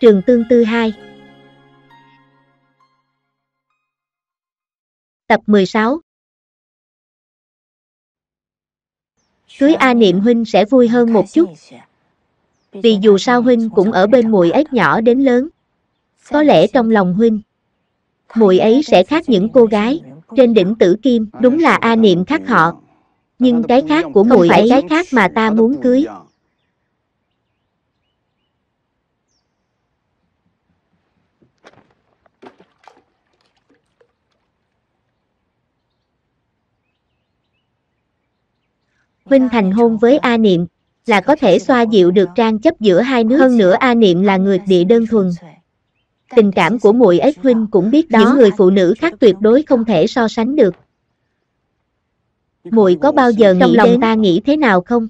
Trường Tương Tư 2. Tập 16. Cưới A Niệm huynh sẽ vui hơn một chút. Vì dù sao huynh cũng ở bên muội ấy nhỏ đến lớn. Có lẽ trong lòng huynh, muội ấy sẽ khác những cô gái trên đỉnh Tử Kim. Đúng là A Niệm khác họ, nhưng cái khác của muội ấy, cái khác mà ta muốn cưới. Huynh thành hôn với A Niệm là có thể xoa dịu được tranh chấp giữa hai nước. Hơn nữa A Niệm là người địa đơn thuần, tình cảm của muội ấy huynh cũng biết đó. Những người phụ nữ khác tuyệt đối không thể so sánh được. Muội có bao giờ nghĩ trong lòng đến ta nghĩ thế nào không?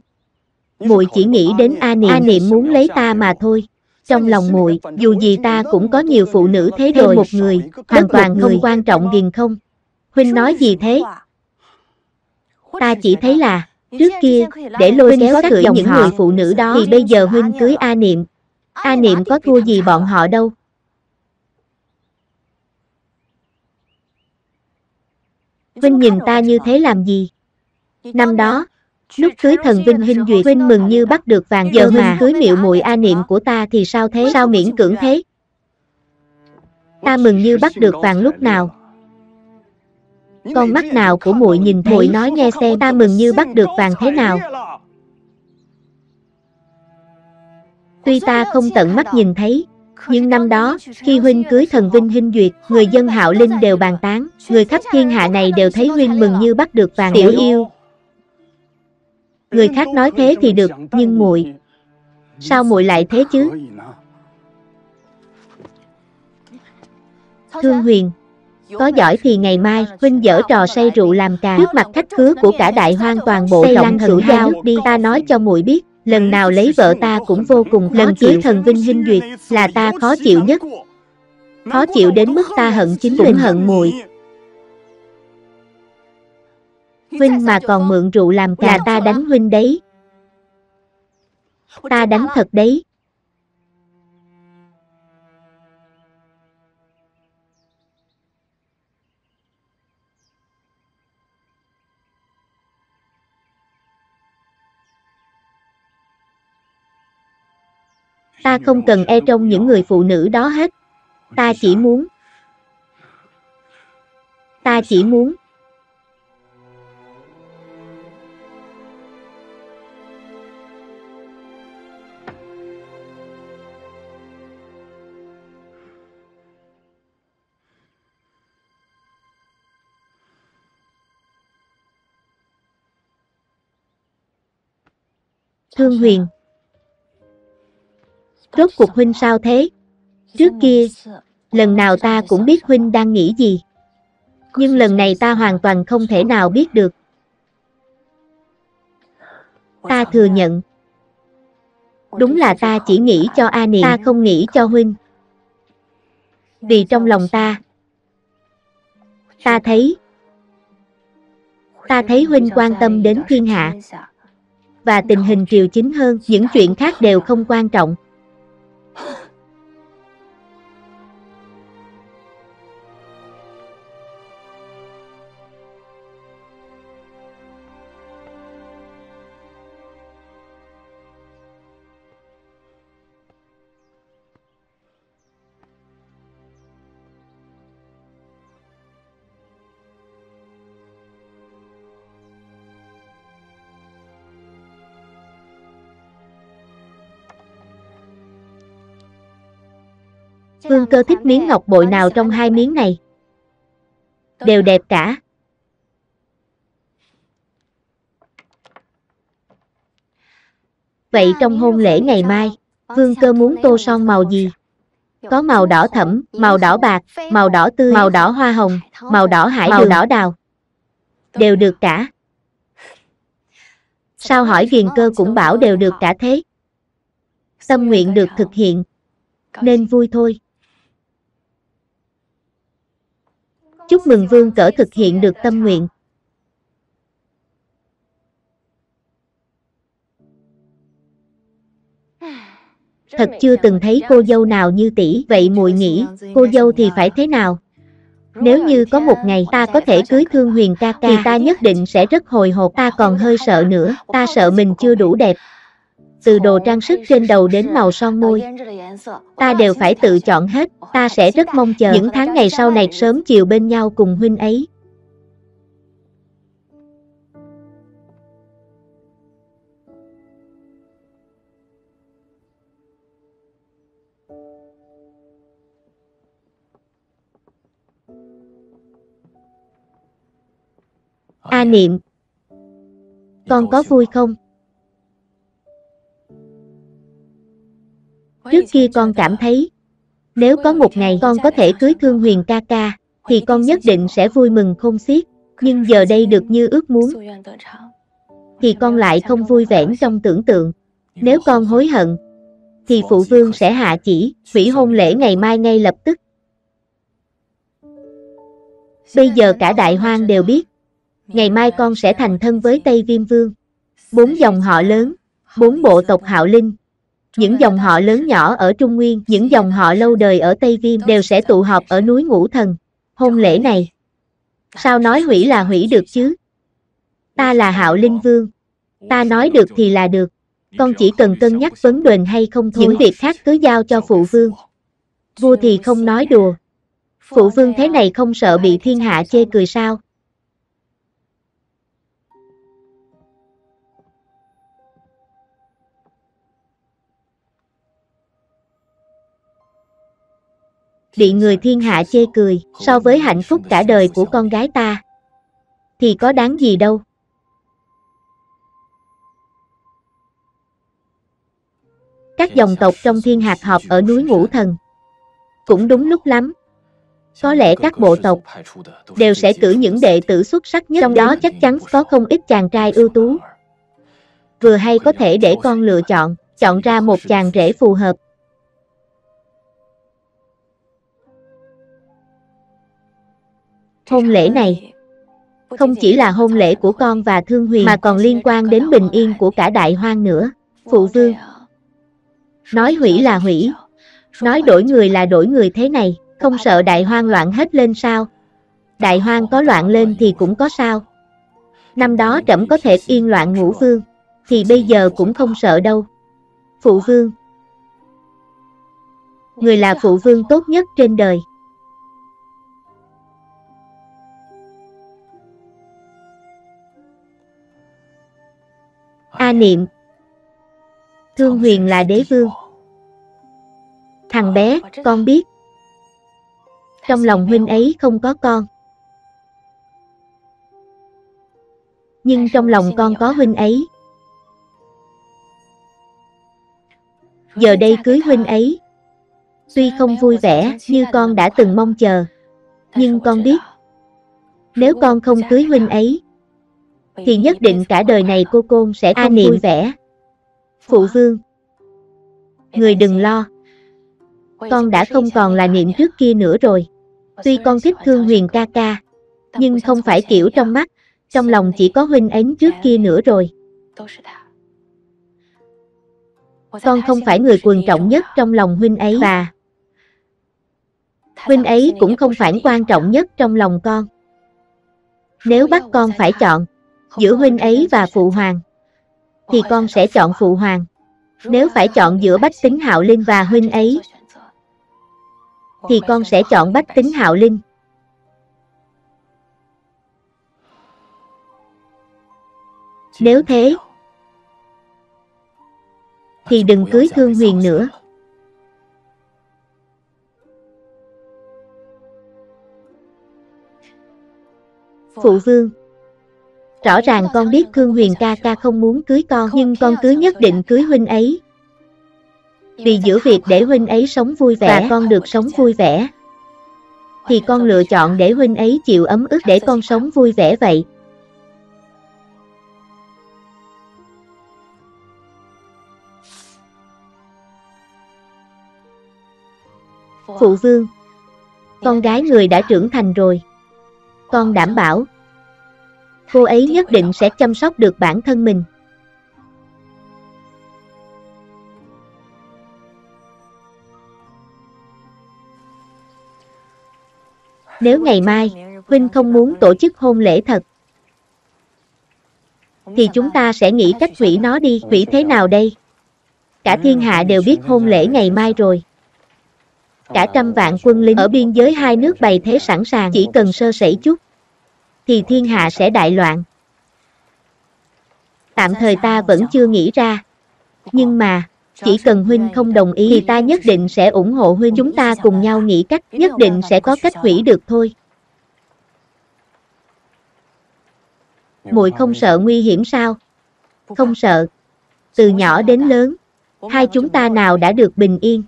Muội chỉ nghĩ đến A Niệm. A Niệm muốn lấy ta mà thôi. Trong lòng muội, dù gì ta cũng có nhiều phụ nữ thế rồi. Một người hoàn toàn không quan trọng ghiền không? Huynh nói gì thế? Ta chỉ thấy là trước kia, để lôi kéo các dòng những người phụ nữ đó, thì bây giờ huynh cưới A Niệm. A Niệm có thua gì bọn họ đâu. Huynh nhìn ta như thế làm gì? Năm đó, lúc cưới thần Vinh huynh duyệt, huynh mừng như bắt được vàng. Giờ huynh cưới miệu muội A Niệm của ta thì sao thế? Sao miễn cưỡng thế? Ta mừng như bắt được vàng lúc nào? Con mắt nào của muội nhìn thấy? Muội nói nghe xem, ta mừng như bắt được vàng thế nào? Tuy ta không tận mắt nhìn thấy, nhưng năm đó, khi huynh cưới thần Vinh Hinh Duyệt, người dân Hạo Linh đều bàn tán, người khắp thiên hạ này đều thấy huynh mừng như bắt được vàng. Tiểu yêu, người khác nói thế thì được, nhưng muội, sao muội lại thế chứ? Thương Huyền, có giỏi thì ngày mai huynh dở trò say rượu làm cà trước mặt khách khứa của cả Đại Hoang, toàn bộ lòng thần giao đi. Ta nói cho muội biết, lần nào lấy vợ ta cũng vô cùng khó chịu. Lần cưới thần Vinh Hinh Duyệt là ta khó chịu nhất, khó chịu đến mức ta hận chính mình, hận muội. Huynh mà còn mượn rượu làm cà là ta đánh huynh đấy, ta đánh thật đấy. Ta không cần e trong những người phụ nữ đó hết. Ta chỉ muốn Thương Huyền, rốt cuộc huynh sao thế? Trước kia, lần nào ta cũng biết huynh đang nghĩ gì, nhưng lần này ta hoàn toàn không thể nào biết được. Ta thừa nhận, đúng là ta chỉ nghĩ cho A Niệm, ta không nghĩ cho huynh. Vì trong lòng ta thấy huynh quan tâm đến thiên hạ và tình hình triều chính hơn. Những chuyện khác đều không quan trọng. Vương Cơ thích miếng ngọc bội nào trong hai miếng này? Đều đẹp cả. Vậy trong hôn lễ ngày mai, Vương Cơ muốn tô son màu gì? Có màu đỏ thẫm, màu đỏ bạc, màu đỏ tươi, màu đỏ hoa hồng, màu đỏ hải đường, màu đỏ đào. Đều được cả. Sao hỏi Viền Cơ cũng bảo đều được cả thế? Tâm nguyện được thực hiện, nên vui thôi. Chúc mừng Vương Cơ thực hiện được tâm nguyện. thật chưa từng thấy cô dâu nào như tỷ. Vậy muội nghĩ, cô dâu thì phải thế nào? Nếu như có một ngày ta có thể cưới Thương Huyền ca ca thì ta nhất định sẽ rất hồi hộp. Ta còn hơi sợ nữa, ta sợ mình chưa đủ đẹp. Từ đồ trang sức trên đầu đến màu son môi, ta đều phải tự chọn hết. Ta sẽ rất mong chờ những tháng ngày sau này sớm chiều bên nhau cùng huynh ấy. A Niệm, con có vui không? Trước kia con cảm thấy, nếu có một ngày con có thể cưới Thương Huyền ca ca, thì con nhất định sẽ vui mừng không xiết. Nhưng giờ đây được như ước muốn, thì con lại không vui vẻ trong tưởng tượng. Nếu con hối hận, thì phụ vương sẽ hạ chỉ hủy hôn lễ ngày mai ngay lập tức. Bây giờ cả Đại Hoang đều biết, ngày mai con sẽ thành thân với Tây Viêm Vương. 4 dòng họ lớn, 4 bộ tộc Hạo Linh, những dòng họ lớn nhỏ ở Trung Nguyên, những dòng họ lâu đời ở Tây Viêm đều sẽ tụ họp ở núi Ngũ Thần. Hôn lễ này, sao nói hủy là hủy được chứ? Ta là Hạo Linh Vương, ta nói được thì là được. Con chỉ cần cân nhắc vấn đề hay không thôi. Những việc khác cứ giao cho phụ vương. Vua thì không nói đùa. Phụ vương thế này không sợ bị thiên hạ chê cười sao? Bị người thiên hạ chê cười, so với hạnh phúc cả đời của con gái ta, thì có đáng gì đâu. Các dòng tộc trong thiên hạt họp ở núi Ngũ Thần, cũng đúng lúc lắm. Có lẽ các bộ tộc đều sẽ cử những đệ tử xuất sắc nhất, trong đó chắc chắn có không ít chàng trai ưu tú. Vừa hay có thể để con lựa chọn, chọn ra một chàng rể phù hợp. Hôn lễ này không chỉ là hôn lễ của con và Thương Huyền mà còn liên quan đến bình yên của cả Đại Hoang nữa. Phụ vương, nói hủy là hủy, nói đổi người là đổi người thế này, không sợ Đại Hoang loạn hết lên sao? Đại Hoang có loạn lên thì cũng có sao. Năm đó trẫm có thể yên loạn ngũ vương, thì bây giờ cũng không sợ đâu. Phụ vương, người là phụ vương tốt nhất trên đời. A Niệm, Thương Huyền là đế vương. Thằng bé, con biết, trong lòng huynh ấy không có con, nhưng trong lòng con có huynh ấy. Giờ đây cưới huynh ấy, tuy không vui vẻ như con đã từng mong chờ, nhưng con biết, nếu con không cưới huynh ấy, thì nhất định cả đời này cô côn sẽ không vui vẻ. Phụ vương, người đừng lo, con đã không còn là Niệm trước kia nữa rồi. Tuy con thích Thương Huyền ca ca, nhưng không phải kiểu trong mắt, trong lòng chỉ có huynh ấy trước kia nữa rồi. Con không phải người quan trọng nhất trong lòng huynh ấy, và huynh ấy cũng không phải quan trọng nhất trong lòng con. Nếu bắt con phải chọn giữa huynh ấy và phụ hoàng, thì con sẽ chọn phụ hoàng. Nếu phải chọn giữa bách tính Hạo Linh và huynh ấy, thì con sẽ chọn bách tính Hạo Linh. Nếu thế, thì đừng cưới Thương Huyền nữa. Phụ vương, rõ ràng con biết Thương Huyền ca ca không muốn cưới con, nhưng con cứ nhất định cưới huynh ấy. Vì giữa việc để huynh ấy sống vui vẻ và con được sống vui vẻ, thì con lựa chọn để huynh ấy chịu ấm ức để con sống vui vẻ vậy. Phụ vương, con gái người đã trưởng thành rồi. Con đảm bảo, cô ấy nhất định sẽ chăm sóc được bản thân mình. Nếu ngày mai huynh không muốn tổ chức hôn lễ thật, thì chúng ta sẽ nghĩ cách hủy nó đi. Hủy thế nào đây? Cả thiên hạ đều biết hôn lễ ngày mai rồi. Cả 100 vạn quân lính ở biên giới hai nước bày thế sẵn sàng. Chỉ cần sơ sẩy chút thì thiên hạ sẽ đại loạn. Tạm thời ta vẫn chưa nghĩ ra, nhưng mà chỉ cần huynh không đồng ý thì ta nhất định sẽ ủng hộ huynh. Chúng ta cùng nhau nghĩ cách, nhất định sẽ có cách hủy được thôi. Muội không sợ nguy hiểm sao? Không sợ. Từ nhỏ đến lớn, hai chúng ta nào đã được bình yên.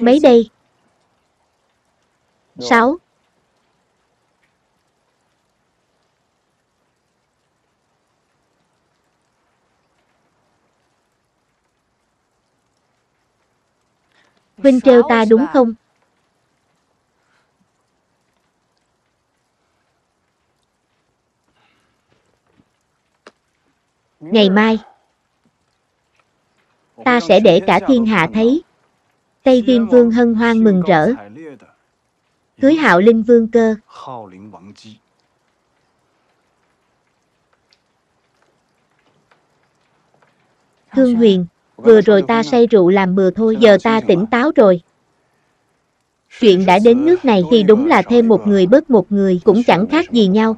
Mấy đây? 6. Huynh trêu ta đúng không? Ngày mai ta sẽ để cả thiên hạ thấy Tây Viêm Vương hân hoan mừng rỡ cưới Hạo Linh Vương Cơ. Thương Huyền, vừa rồi ta say rượu làm bừa thôi, giờ ta tỉnh táo rồi. Chuyện đã đến nước này thì đúng là thêm một người bớt một người cũng chẳng khác gì nhau.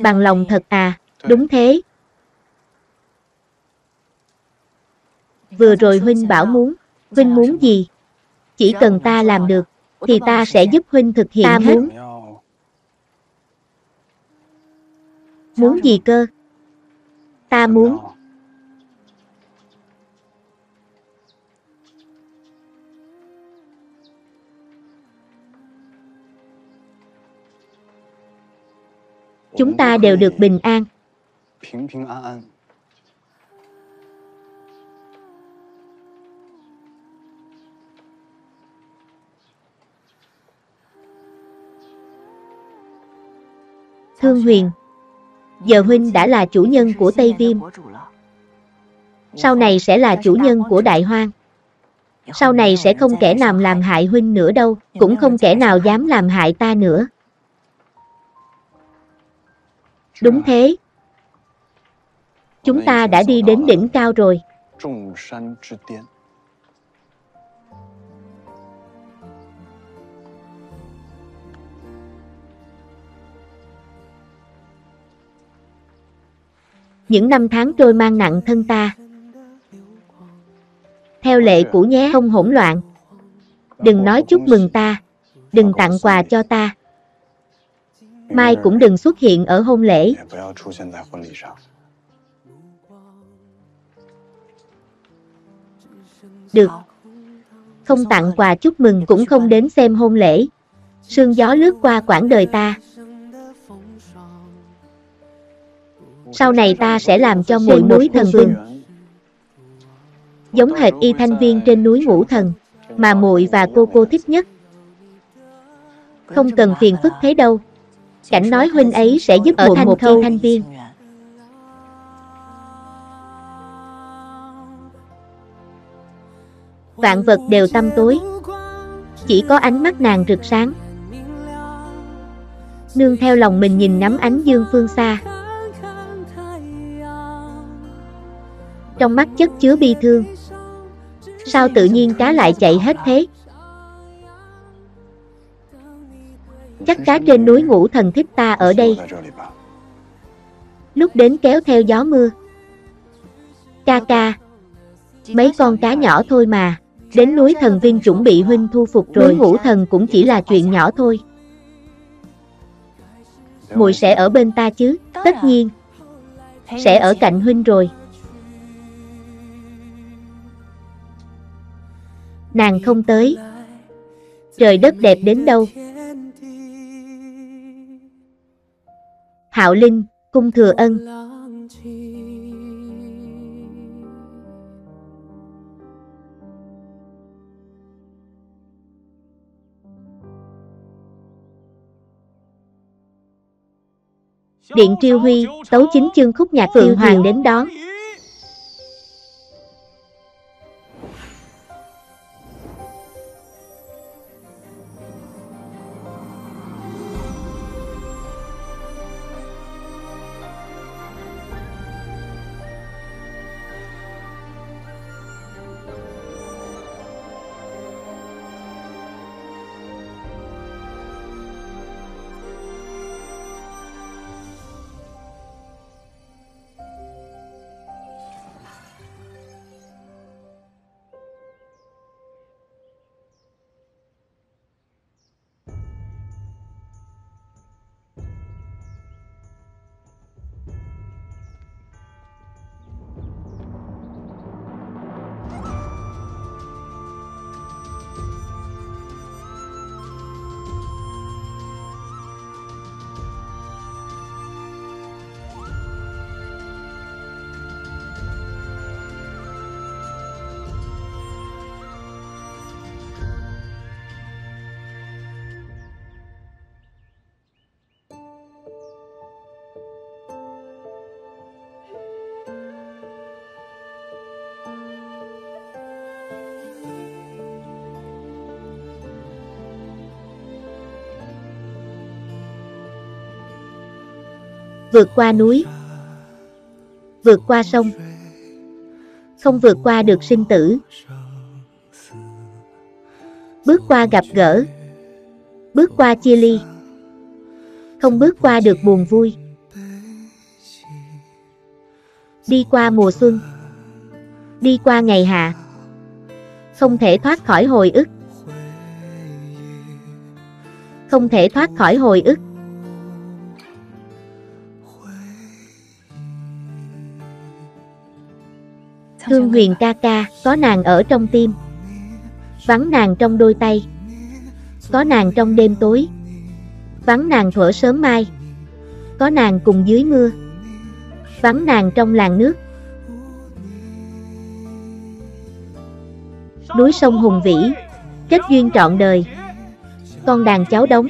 Bằng lòng thật à? Đúng thế. Vừa rồi huynh bảo muốn. Huynh muốn gì? Chỉ cần ta làm được thì ta sẽ giúp huynh thực hiện hết. Muốn gì cơ? Ta muốn. Chúng ta đều được bình an. Thương Huyền, giờ huynh đã là chủ nhân của Tây Viêm, sau này sẽ là chủ nhân của Đại Hoang. Sau này sẽ không kẻ nào làm hại huynh nữa đâu, cũng không kẻ nào dám làm hại ta nữa. Đúng thế. Chúng ta đã đi đến đỉnh cao rồi. Những năm tháng trôi mang nặng thân ta. Theo lệ cũ nhé, không hỗn loạn. Đừng nói chúc mừng ta, đừng tặng quà cho ta. Mai cũng đừng xuất hiện ở hôn lễ. Được. Không tặng quà chúc mừng, cũng không đến xem hôn lễ. Sương gió lướt qua quãng đời ta. Sau này ta sẽ làm cho muội núi thần vinh, giống hệt y thanh viên trên núi Ngũ Thần mà muội và cô thích nhất. Không cần phiền phức thế đâu. Cảnh nói huynh ấy sẽ giúp muội một y thanh viên. Vạn vật đều tăm tối, chỉ có ánh mắt nàng rực sáng. Nương theo lòng mình nhìn ngắm ánh dương phương xa. Trong mắt chất chứa bi thương. Sao tự nhiên cá lại chạy hết thế? Chắc cá trên núi Ngũ Thần thích ta ở đây. Lúc đến kéo theo gió mưa. Ca ca, mấy con cá nhỏ thôi mà. Đến núi thần viên chuẩn bị huynh thu phục rồi. Núi Ngũ Thần cũng chỉ là chuyện nhỏ thôi. Muội sẽ ở bên ta chứ? Tất nhiên, sẽ ở cạnh huynh rồi. Nàng không tới, trời đất đẹp đến đâu. Hạo Linh, cung thừa ân. Điện Triêu Huy, tấu chính chương khúc nhạc Phượng Hoàng đến đón. Vượt qua núi, vượt qua sông, không vượt qua được sinh tử. Bước qua gặp gỡ, bước qua chia ly, không bước qua được buồn vui. Đi qua mùa xuân, đi qua ngày hạ, không thể thoát khỏi hồi ức, không thể thoát khỏi hồi ức. Thương Huyền ca ca, có nàng ở trong tim, vắng nàng trong đôi tay, có nàng trong đêm tối, vắng nàng thuở sớm mai, có nàng cùng dưới mưa, vắng nàng trong làn nước. Núi sông hùng vĩ, kết duyên trọn đời, con đàn cháu đống,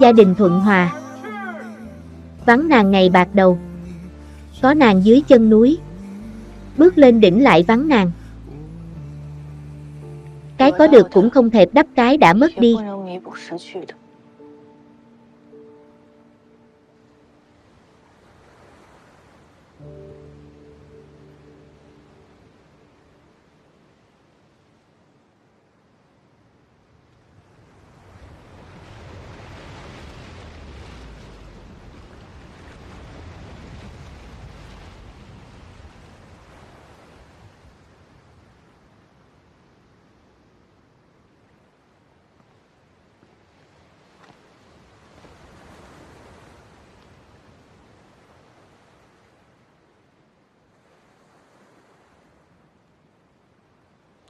gia đình thuận hòa. Vắng nàng ngày bạc đầu, có nàng dưới chân núi, bước lên đỉnh lại vắng nàng. Cái có được cũng không thể đắp cái đã mất đi.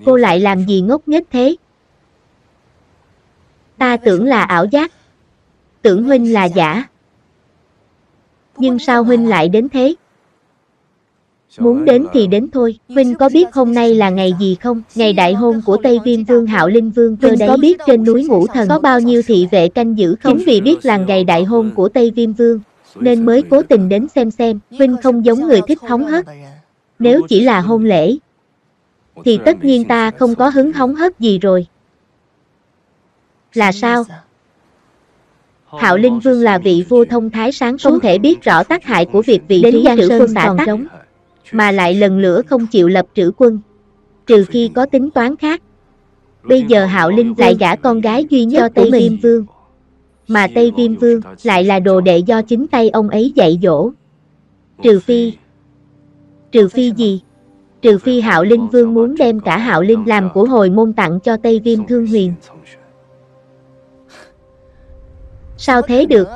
Cô lại làm gì ngốc nghếch thế? Ta tưởng là ảo giác, tưởng huynh là giả, nhưng sao huynh lại đến thế? Muốn đến thì đến thôi. Huynh có biết hôm nay là ngày gì không? Ngày đại hôn của Tây Viêm Vương Hạo Linh Vương cơ đấy. Có biết trên núi Ngũ Thần có bao nhiêu thị vệ canh giữ không? Chính vì biết là ngày đại hôn của Tây Viêm Vương nên mới cố tình đến xem. Huynh không giống người thích hóng hớt. Nếu chỉ là hôn lễ thì tất nhiên ta không có hứng hóng hớt gì rồi. Là sao? Hạo Linh Vương là vị vua thông thái sáng suốt, không thể biết rõ tác hại của việc vị trí trữ quân xả tắc, mà lại lần lửa không chịu lập trữ quân, trừ khi có tính toán khác. Bây giờ Hạo Linh lại gả con gái duy nhất cho Tây Viêm Vương, mà Tây Viêm Vương lại là đồ đệ do chính tay ông ấy dạy dỗ. Trừ phi gì? Trừ phi Hạo Linh Vương muốn đem cả Hạo Linh làm của hồi môn tặng cho Tây Viêm Thương Huyền. Sao thế được?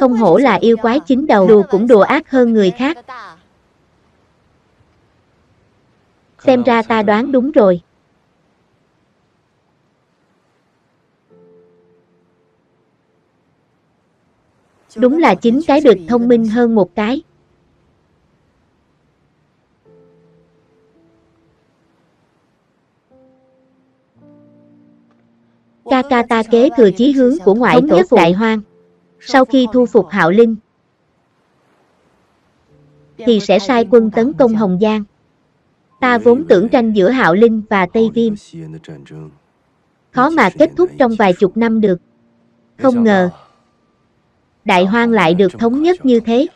Không hổ là yêu quái chín đầu, đùa cũng đùa ác hơn người khác. Xem ra ta đoán đúng rồi. Đúng là 9 cái được thông minh hơn một cái. Ca ca ta kế thừa chí hướng của ngoại tổ phụ Đại Hoang, Sau khi thu phục Hạo Linh thì sẽ sai quân tấn công Hồng Giang. Ta vốn tưởng tranh giữa Hạo Linh và Tây Viêm khó mà kết thúc trong vài chục năm được. Không ngờ Đại Hoang lại được thống nhất như thế.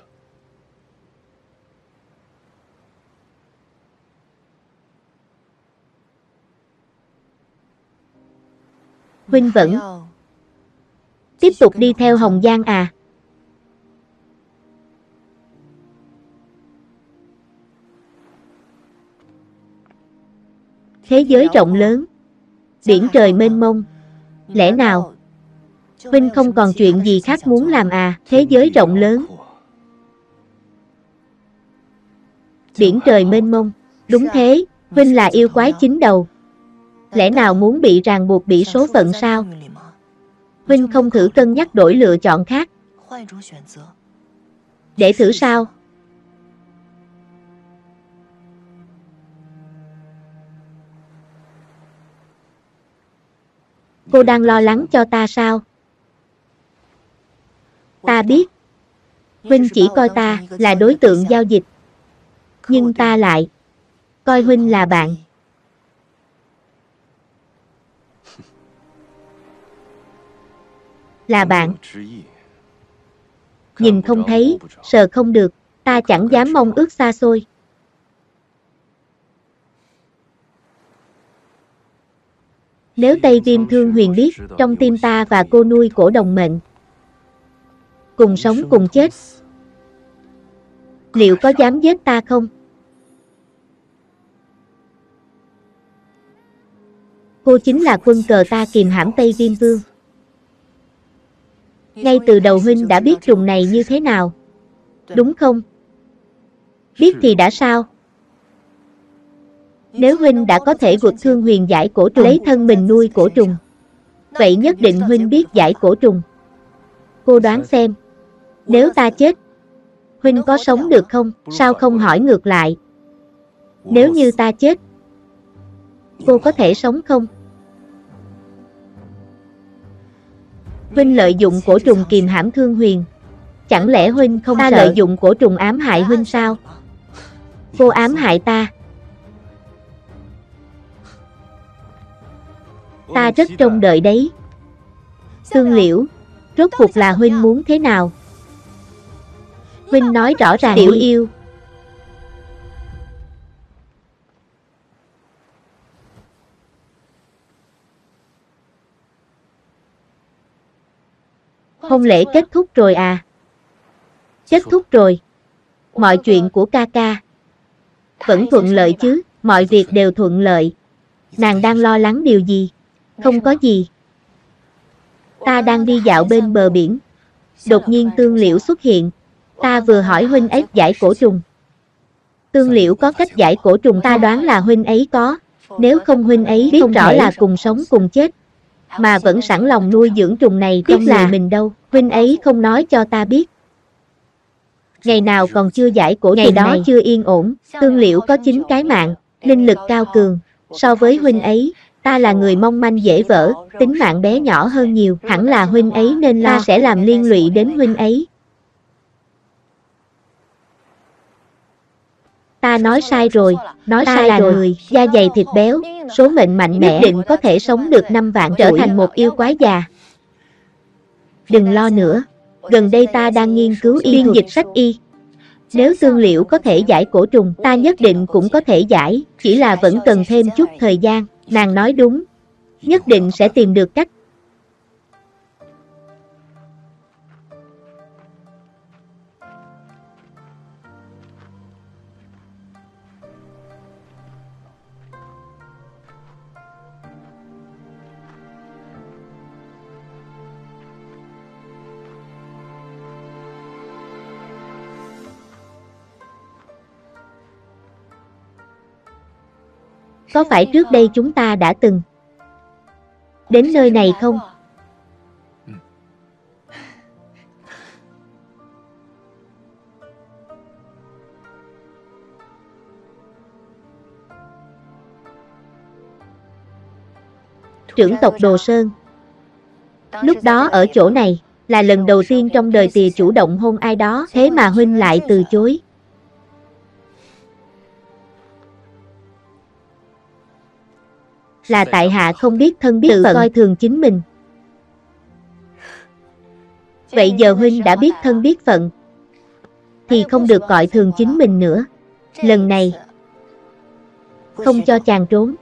Huynh vẫn tiếp tục đi theo Hồng Giang à? Thế giới rộng lớn, biển trời mênh mông, lẽ nào Huynh không còn chuyện gì khác muốn làm à? Thế giới rộng lớn, biển trời mênh mông. Đúng thế, Huynh là yêu quái chín đầu, lẽ nào muốn bị ràng buộc bị số phận sao? Huynh không thử cân nhắc đổi lựa chọn khác để thử sao? Cô đang lo lắng cho ta sao? Ta biết Huynh chỉ coi ta là đối tượng giao dịch, nhưng ta lại coi Huynh là bạn. Là bạn. Nhìn không thấy, sờ không được, ta chẳng dám mong ước xa xôi. Nếu Tây Viêm Thương Huyền biết, trong tim ta và cô nuôi cổ đồng mệnh, cùng sống cùng chết, liệu có dám giết ta không? Cô chính là quân cờ ta kìm hãm Tây Viêm Vương. Ngay từ đầu Huynh đã biết trùng này như thế nào, đúng không? Biết thì đã sao? Nếu Huynh đã có thể vượt Thương Huyền giải cổ trùng, lấy thân mình nuôi cổ trùng, vậy nhất định Huynh biết giải cổ trùng. Cô đoán xem, nếu ta chết, Huynh có sống được không? Sao không hỏi ngược lại? Nếu như ta chết, cô có thể sống không? Huynh lợi dụng cổ trùng kìm hãm Thương Huyền, chẳng lẽ Huynh không ta sợ lợi dụng cổ trùng ám hại Huynh sao? Cô ám hại ta. Ta rất trông đợi đấy. Tương Liễu, rốt cuộc là Huynh muốn thế nào? Huynh nói rõ ràng. Tiểu yêu, hôn lễ kết thúc rồi à? Kết thúc rồi. Mọi chuyện của ca ca vẫn thuận lợi chứ? Mọi việc đều thuận lợi. Nàng đang lo lắng điều gì? Không có gì. Ta đang đi dạo bên bờ biển, đột nhiên Tương Liễu xuất hiện. Ta vừa hỏi Huynh ấy giải cổ trùng. Tương Liễu có cách giải cổ trùng, ta đoán là Huynh ấy có. Nếu không Huynh ấy biết rõ là cùng sống cùng chết, mà vẫn sẵn lòng nuôi dưỡng trùng này trong người mình đâu. Huynh ấy không nói cho ta biết. Ngày nào còn chưa giải cổ trùng, ngày đó chưa yên ổn. Tương Liễu có 9 cái mạng, linh lực cao cường. So với Huynh ấy, ta là người mong manh dễ vỡ, tính mạng bé nhỏ hơn nhiều. Hẳn là Huynh ấy nên lo, ta sẽ làm liên lụy đến Huynh ấy. Ta nói sai rồi, nói sai là người da dày thịt béo, số mệnh mạnh mẽ, nhất định có thể sống được 5 vạn trở thành một yêu quái già. Đừng lo nữa, gần đây ta đang nghiên cứu y dịch sách y. Nếu Tương Liễu có thể giải cổ trùng, ta nhất định cũng có thể giải, chỉ là vẫn cần thêm chút thời gian. Nàng nói đúng, nhất định sẽ tìm được cách. Có phải trước đây chúng ta đã từng đến nơi này không? Trưởng tộc Đồ Sơn lúc đó ở chỗ này. là lần đầu tiên trong đời tì chủ động hôn ai đó, thế mà huynh lại từ chối. Là tại hạ không biết thân biết phận, coi thường chính mình. Vậy giờ huynh đã biết thân biết phận thì không được coi thường chính mình nữa. Lần này không cho chàng trốn.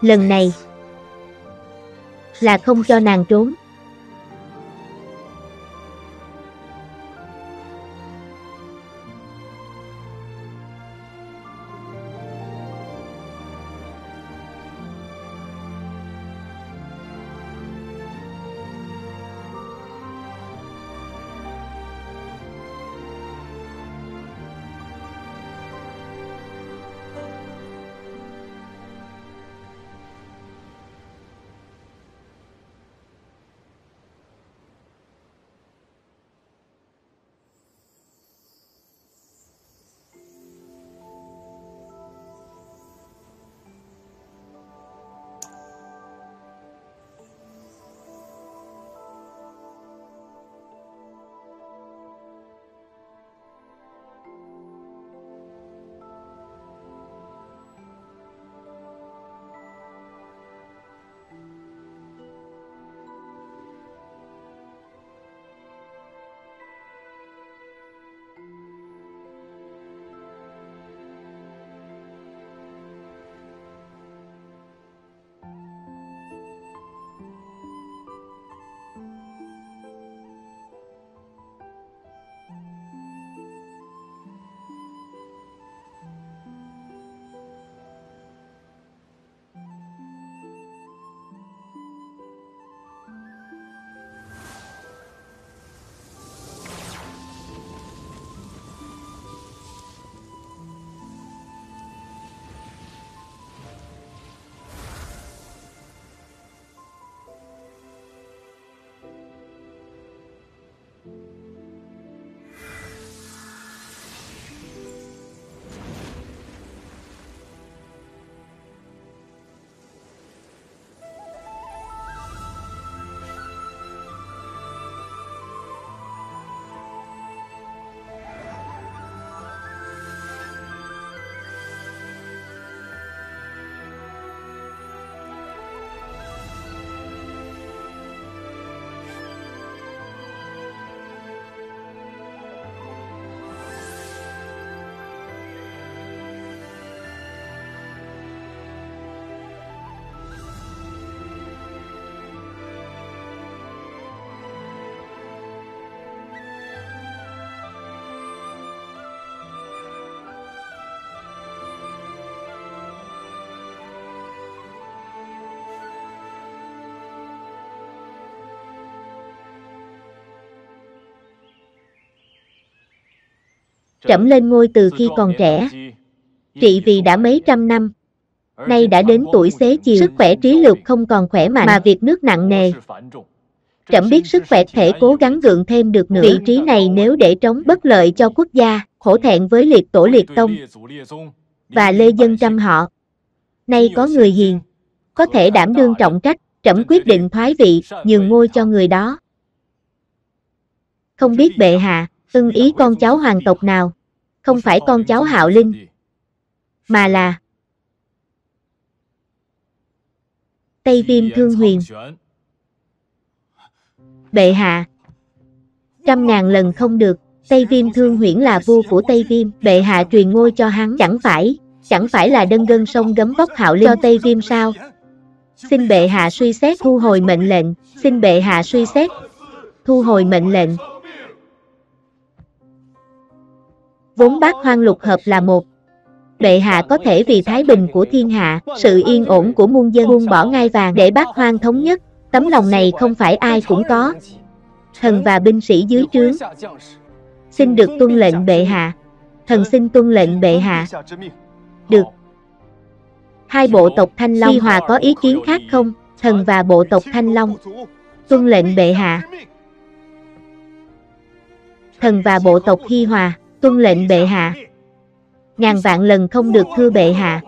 Lần này là không cho nàng trốn. Trẫm lên ngôi từ khi còn trẻ, trị vì đã mấy trăm năm, nay đã đến tuổi xế chiều, sức khỏe trí lực không còn khỏe mạnh mà việc nước nặng nề. Trẫm biết sức khỏe thể cố gắng gượng thêm được nữa. Vị trí này nếu để trống bất lợi cho quốc gia, khổ thẹn với liệt tổ liệt tông và lê dân trăm họ. Nay có người hiền, có thể đảm đương trọng trách, trẫm quyết định thoái vị, nhường ngôi cho người đó. Không biết bệ hạ ưng ý con cháu hoàng tộc nào? Không phải con cháu Hạo Linh, mà là Tây Viêm Thương Huyền. Bệ hạ, trăm ngàn lần không được. Tây Viêm Thương Huyền là vua của Tây Viêm, bệ hạ truyền ngôi cho hắn chẳng phải là đân gân sông gấm vóc Hạo Linh cho Tây Viêm sao? Xin bệ hạ suy xét thu hồi mệnh lệnh. Xin bệ hạ suy xét thu hồi mệnh lệnh. Vốn bát hoang lục hợp là một, bệ hạ có thể vì thái bình của thiên hạ, sự yên ổn của muôn dân buông bỏ ngai vàng để bát hoang thống nhất. Tấm lòng này không phải ai cũng có. Thần và binh sĩ dưới trướng xin được tuân lệnh bệ hạ. Thần xin tuân lệnh bệ hạ. Được. Hai bộ tộc Thanh Long, Hy Hòa có ý kiến khác không? Thần và bộ tộc Thanh Long tuân lệnh bệ hạ. thần và bộ tộc Hy Hòa, tuân lệnh bệ hạ. Ngàn vạn lần không được thưa bệ hạ.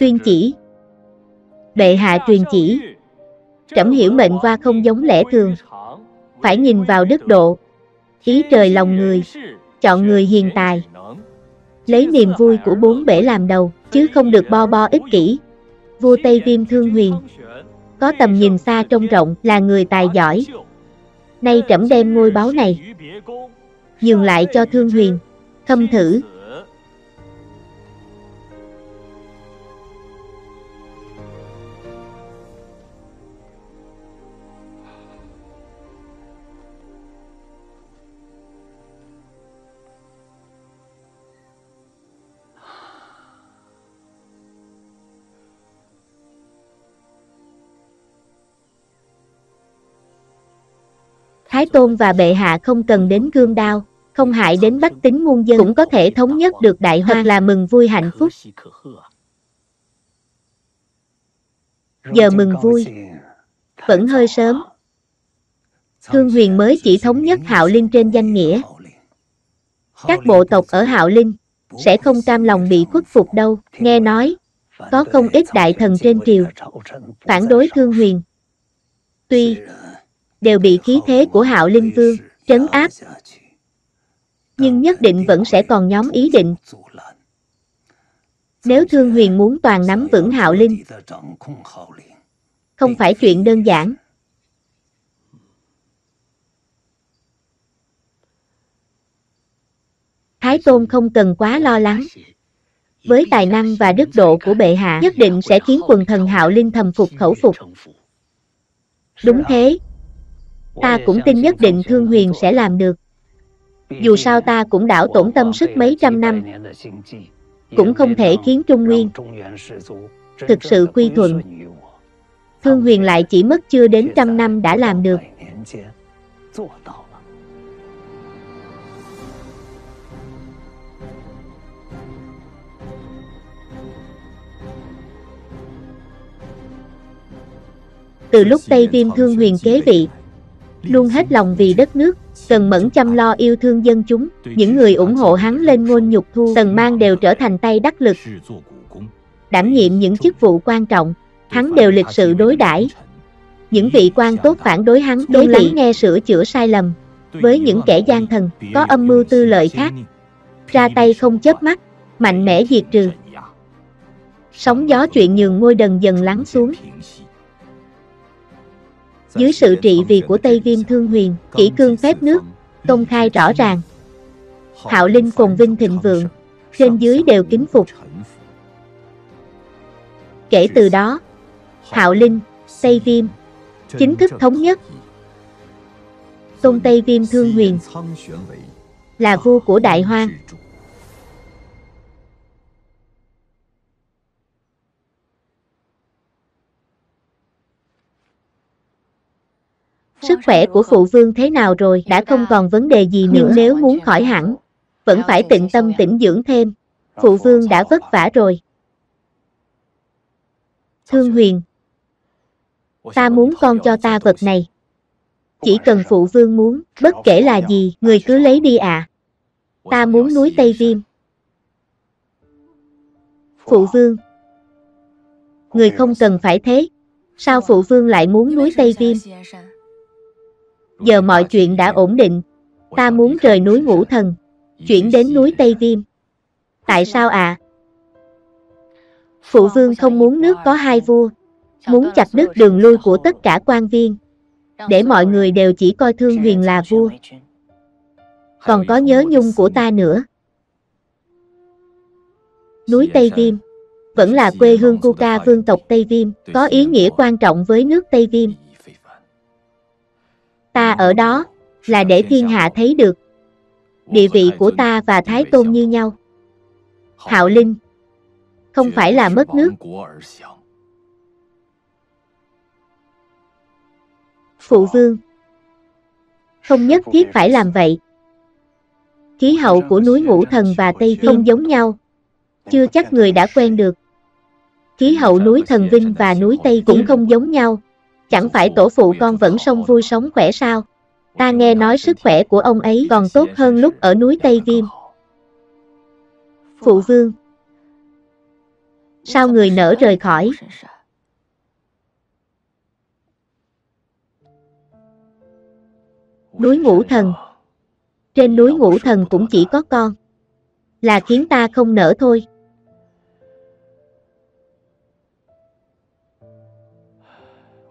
Tuyên chỉ. Bệ hạ truyền chỉ. Trẫm hiểu mệnh qua không giống lẽ thường. Phải nhìn vào đức độ, ý trời lòng người, chọn người hiền tài, lấy niềm vui của bốn bể làm đầu, chứ không được bo bo ích kỷ. Vua Tây Viêm Thương Huyền có tầm nhìn xa trông rộng, là người tài giỏi. Nay trẫm đem ngôi báu này nhường lại cho Thương Huyền, khâm thử. Thái Tôn và bệ hạ không cần đến cương đao, không hại đến bách tính muôn dân cũng có thể thống nhất được Đại Hoang, thật là mừng vui hạnh phúc. Giờ mừng vui vẫn hơi sớm. Thương Huyền mới chỉ thống nhất Hạo Linh trên danh nghĩa. Các bộ tộc ở Hạo Linh sẽ không cam lòng bị khuất phục đâu. Nghe nói có không ít đại thần trên triều phản đối Thương Huyền. Tuy đều bị khí thế của Hạo Linh Vương trấn áp, nhưng nhất định vẫn sẽ còn nhóm ý định. Nếu Thương Huyền muốn toàn nắm vững Hạo Linh, không phải chuyện đơn giản. Thái Tôn không cần quá lo lắng. Với tài năng và đức độ của bệ hạ, nhất định sẽ khiến quần thần Hạo Linh thầm phục khẩu phục. Đúng thế. Ta cũng tin nhất định Thương Huyền sẽ làm được. Dù sao ta cũng đảo tổn tâm sức mấy trăm năm, cũng không thể khiến Trung Nguyên thực sự quy thuận. Thương Huyền lại chỉ mất chưa đến trăm năm đã làm được. Từ lúc Tây Viêm Thương Huyền kế vị, luôn hết lòng vì đất nước, cần mẫn chăm lo yêu thương dân chúng. Những người ủng hộ hắn lên ngôi nhục thu Tần Mang đều trở thành tay đắc lực, đảm nhiệm những chức vụ quan trọng. Hắn đều lịch sự đối đãi. Những vị quan tốt phản đối hắn đối lắng nghe, sửa chữa sai lầm. Với những kẻ gian thần có âm mưu tư lợi khác, ra tay không chớp mắt, mạnh mẽ diệt trừ. Sóng gió chuyện nhường ngôi dần dần lắng xuống. Dưới sự trị vì của Tây Viêm Thương Huyền, kỷ cương phép nước, công khai rõ ràng, Hạo Linh phồn vinh thịnh vượng, trên dưới đều kính phục. Kể từ đó, Hạo Linh, Tây Viêm chính thức thống nhất. Tôn Tây Viêm Thương Huyền là vua của Đại Hoang. Sức khỏe của phụ vương thế nào rồi? Đã không còn vấn đề gì nữa. Nhưng nếu muốn khỏi hẳn, vẫn phải tịnh tâm tĩnh dưỡng thêm. Phụ vương đã vất vả rồi. Thương Huyền, ta muốn con cho ta vật này. Chỉ cần phụ vương muốn, bất kể là gì, người cứ lấy đi ạ. Ta muốn núi Tây Viêm. Phụ vương, người không cần phải thế. Sao phụ vương lại muốn núi Tây Viêm? Giờ mọi chuyện đã ổn định, ta muốn rời núi Ngũ Thần, chuyển đến núi Tây Viêm. Tại sao ạ? Phụ vương không muốn nước có hai vua, muốn chặt đứt đường lui của tất cả quan viên, để mọi người đều chỉ coi Thương Huyền là vua. Còn có nhớ nhung của ta nữa. Núi Tây Viêm vẫn là quê hương của ca vương tộc Tây Viêm, có ý nghĩa quan trọng với nước Tây Viêm. Ta ở đó là để thiên hạ thấy được địa vị của ta và Thái Tôn như nhau. Hạo Linh không phải là mất nước. Phụ vương không nhất thiết phải làm vậy. Khí hậu của núi Ngũ Thần và Tây Viêm không giống nhau. Chưa chắc người đã quen được. Khí hậu núi Thần Vinh và núi Tây cũng không giống nhau. Chẳng phải tổ phụ con vẫn sống vui sống khỏe sao? Ta nghe nói sức khỏe của ông ấy còn tốt hơn lúc ở núi Tây Viêm. Phụ vương, sao người nỡ rời khỏi? Núi Ngũ Thần. Trên núi Ngũ Thần cũng chỉ có con, là khiến ta không nỡ thôi.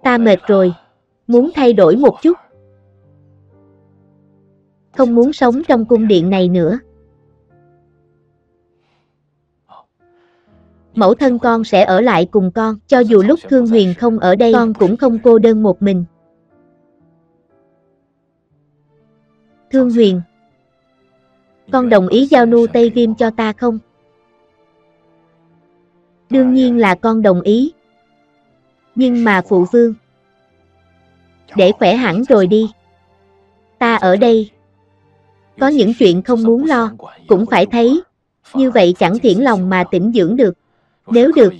Ta mệt rồi, muốn thay đổi một chút. Không muốn sống trong cung điện này nữa. Mẫu thân con sẽ ở lại cùng con, cho dù lúc Thương Huyền không ở đây con cũng không cô đơn một mình. Thương Huyền, con đồng ý giao Nu Tây Viêm cho ta không? Đương nhiên là con đồng ý. Nhưng mà phụ vương, để khỏe hẳn rồi đi. Ta ở đây, có những chuyện không muốn lo, cũng phải thấy. Như vậy chẳng thiện lòng mà tĩnh dưỡng được. Nếu được,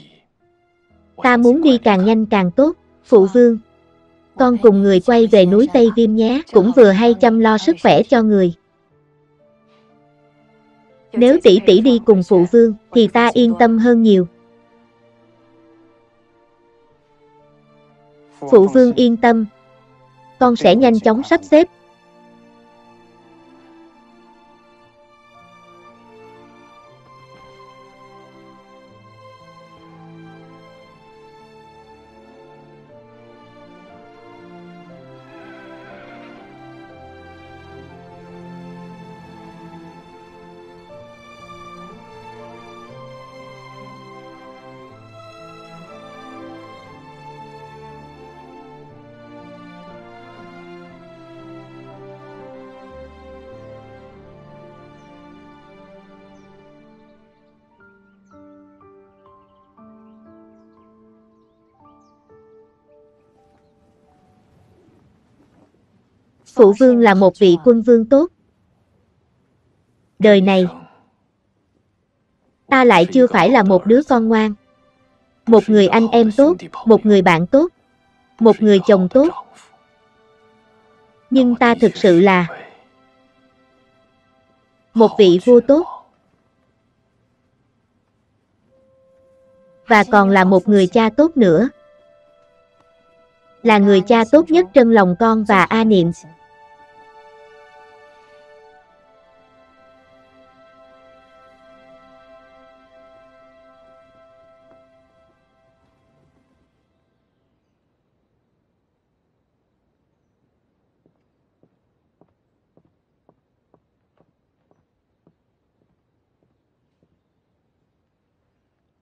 ta muốn đi càng nhanh càng tốt. Phụ vương, con cùng người quay về núi Tây Viêm nhé. Cũng vừa hay chăm lo sức khỏe cho người. Nếu tỷ tỷ đi cùng phụ vương thì ta yên tâm hơn nhiều. Phụ vương yên tâm, con sẽ nhanh chóng sắp xếp. Phụ vương là một vị quân vương tốt. Đời này, ta lại chưa phải là một đứa con ngoan. Một người anh em tốt, một người bạn tốt, một người chồng tốt. Nhưng ta thực sự là một vị vua tốt. Và còn là một người cha tốt nữa. Là người cha tốt nhất trong lòng con và A Niệm.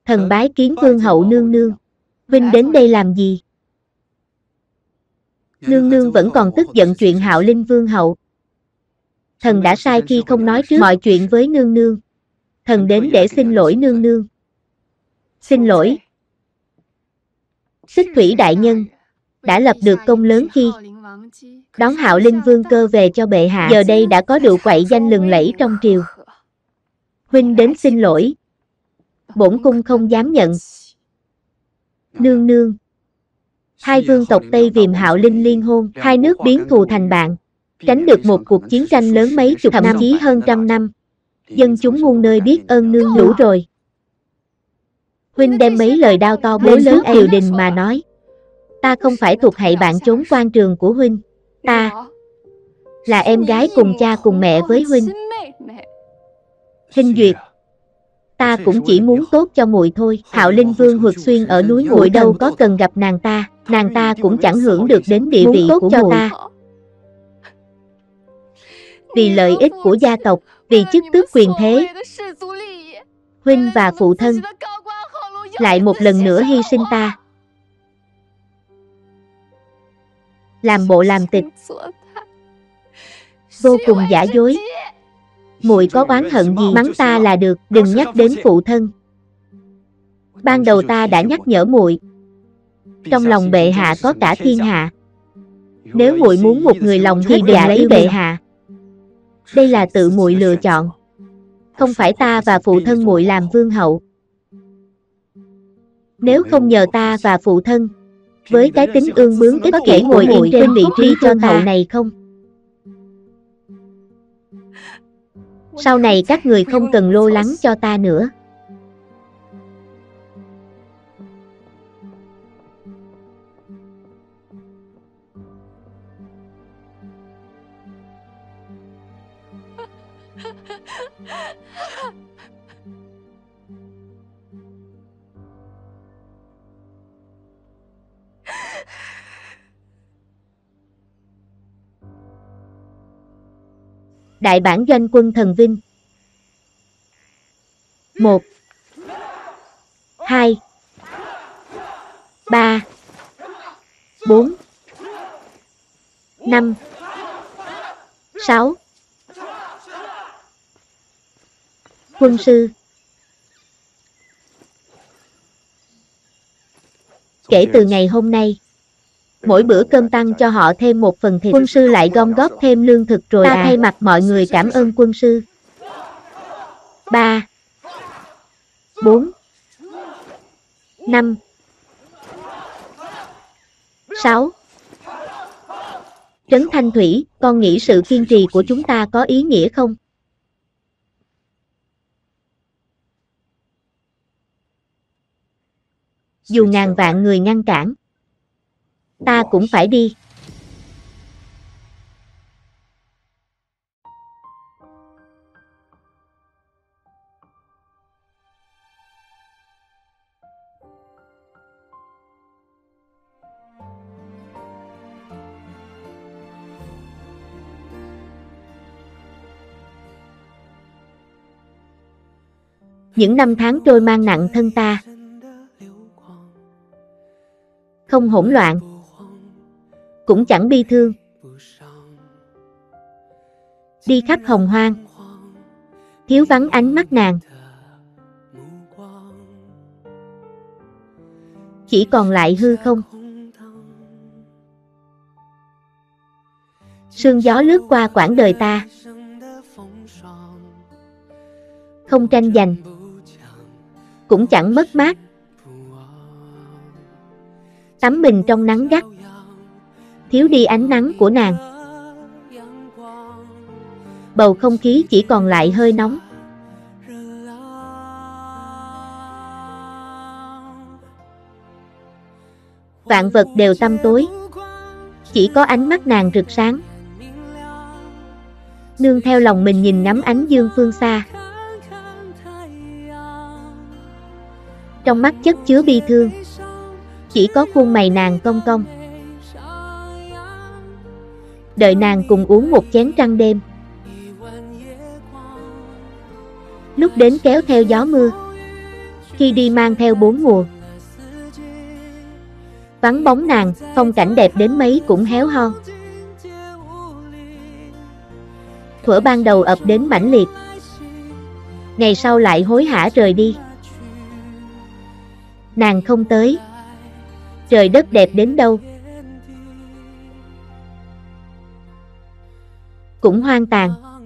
Thần bái kiến Vương hậu nương nương. Huynh đến đây làm gì? Nương nương vẫn còn tức giận chuyện Hạo Linh Vương hậu. Thần đã sai khi không nói trước mọi chuyện với nương nương. Thần đến để xin lỗi nương nương. Xin lỗi. Xích Thủy đại nhân đã lập được công lớn khi đón Hạo Linh Vương Cơ về cho bệ hạ. Giờ đây đã có đủ quậy danh lừng lẫy trong triều. Huynh đến xin lỗi, bổn cung không dám nhận. Nương nương, hai vương tộc Tây Viêm Hạo Linh liên hôn, hai nước biến thù thành bạn, tránh được một cuộc chiến tranh lớn mấy chục thậm chí hơn trăm năm. Dân chúng muôn nơi biết ơn nương nương rồi. Huynh đem mấy lời đao to bố lớn triều đình mà nói. Ta không phải thuộc hệ bạn trốn quan trường của huynh. Ta là em gái cùng cha cùng mẹ với huynh. Hình Diệc, ta cũng chỉ muốn tốt cho muội thôi. Hạo Linh Vương Huyệt Xuyên ở núi muội đâu có cần gặp nàng ta. Nàng ta cũng chẳng hưởng được đến địa vị của muội. Vì lợi ích của gia tộc, vì chức tước quyền thế, huynh và phụ thân lại một lần nữa hy sinh ta. Làm bộ làm tịch, vô cùng giả dối. Muội có oán hận gì mắng ta là được, đừng nhắc đến phụ thân. Ban đầu ta đã nhắc nhở muội, trong lòng bệ hạ có cả thiên hạ. Nếu muội muốn một người lòng thì đừng lấy bệ hạ. Đây là tự muội lựa chọn, không phải ta và phụ thân muội làm vương hậu. Nếu không nhờ ta và phụ thân, với cái tính ương bướng ích kỷ muội yên trên vị trí vương hậu này không? Sau này các người không cần lo lắng cho ta nữa. Đại bản doanh quân thần vinh. 1, 2, 3, 4, 5, 6 quân sư. Kể từ ngày hôm nay, mỗi bữa cơm tăng cho họ thêm một phần thịt. Quân sư lại gom góp thêm lương thực rồi. Ta thay mặt mọi người cảm ơn quân sư. 3, 4, 5, 6 Trấn Thanh Thủy, con nghĩ sự kiên trì của chúng ta có ý nghĩa không? Dù ngàn vạn người ngăn cản, ta cũng phải đi. Những năm tháng trôi mang nặng thân ta, không hỗn loạn, cũng chẳng bi thương. Đi khắp hồng hoang, thiếu vắng ánh mắt nàng. Chỉ còn lại hư không. Sương gió lướt qua quãng đời ta, không tranh giành, cũng chẳng mất mát. Tắm mình trong nắng gắt, thiếu đi ánh nắng của nàng. Bầu không khí chỉ còn lại hơi nóng. Vạn vật đều tăm tối, chỉ có ánh mắt nàng rực sáng. Nương theo lòng mình nhìn ngắm ánh dương phương xa, trong mắt chất chứa bi thương, chỉ có khuôn mày nàng cong cong. Đợi nàng cùng uống một chén trăng đêm, lúc đến kéo theo gió mưa, khi đi mang theo bốn mùa. Vắng bóng nàng, phong cảnh đẹp đến mấy cũng héo hon. Thuở ban đầu ập đến mãnh liệt, ngày sau lại hối hả rời đi. Nàng không tới, trời đất đẹp đến đâu cũng hoang tàn.